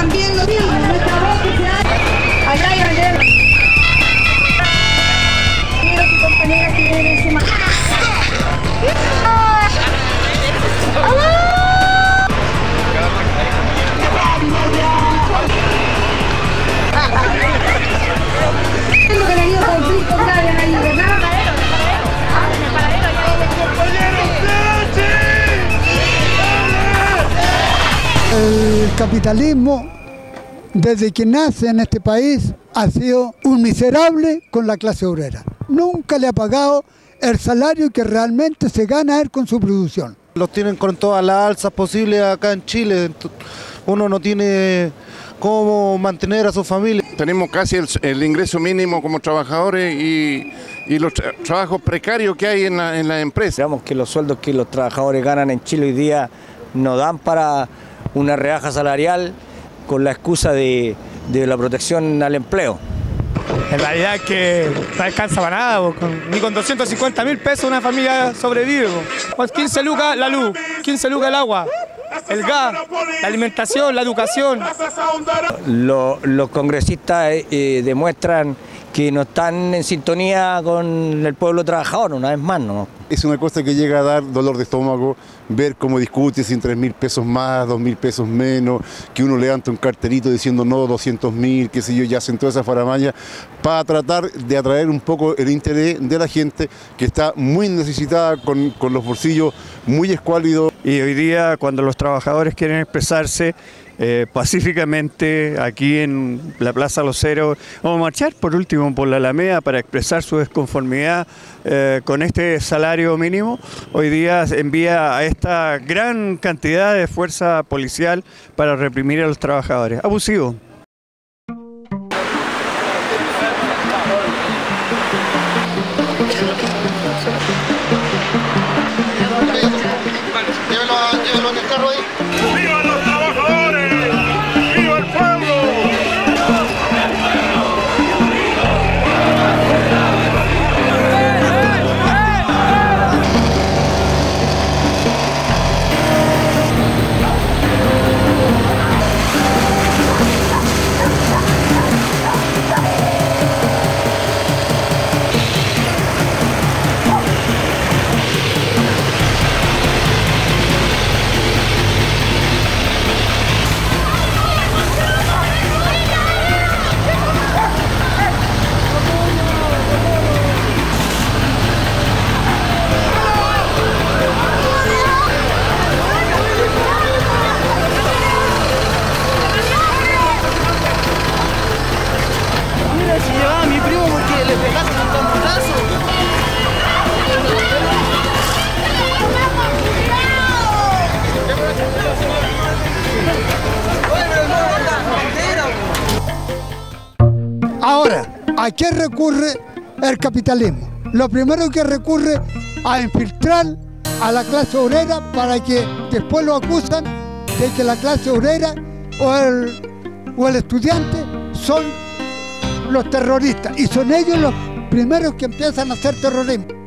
también los niños, nuestra voz social. Allá hay bandera. Quiero que compañeras que vienen encima. El capitalismo, desde que nace en este país, ha sido un miserable con la clase obrera. Nunca le ha pagado el salario que realmente se gana él con su producción. Los tienen con todas las alzas posibles acá en Chile. Uno no tiene cómo mantener a su familia. Tenemos casi el ingreso mínimo como trabajadores y los trabajos precarios que hay en la empresa. Digamos que los sueldos que los trabajadores ganan en Chile hoy día no dan para una rebaja salarial con la excusa de la protección al empleo. En realidad es que no alcanza para nada, ni con 250.000 pesos una familia sobrevive. Pues 15 lucas la luz, 15 lucas el agua, el gas, la alimentación, la educación. Los congresistas demuestran que no están en sintonía con el pueblo trabajador, una vez más, ¿no? Es una cosa que llega a dar dolor de estómago, ver cómo discute sin 3.000 pesos más, 2.000 pesos menos, que uno levanta un cartelito diciendo no, 200.000, qué sé yo, ya hacen toda esa faramalla, para tratar de atraer un poco el interés de la gente que está muy necesitada, con los bolsillos muy escuálidos. Y hoy día, cuando los trabajadores quieren expresarse pacíficamente aquí en la Plaza Los Héroes, o marchar por último por la Alameda para expresar su desconformidad con este salario mínimo, hoy día envía a esta gran cantidad de fuerza policial para reprimir a los trabajadores. Abusivo. Llévelo en el carro ahí. ¡Viva los trabajadores! ¡Viva el pueblo! Ahora, ¿a qué recurre el capitalismo? Lo primero que recurre a infiltrar a la clase obrera para que después lo acusan de que la clase obrera o el estudiante son los terroristas, y son ellos los primeros que empiezan a hacer terrorismo.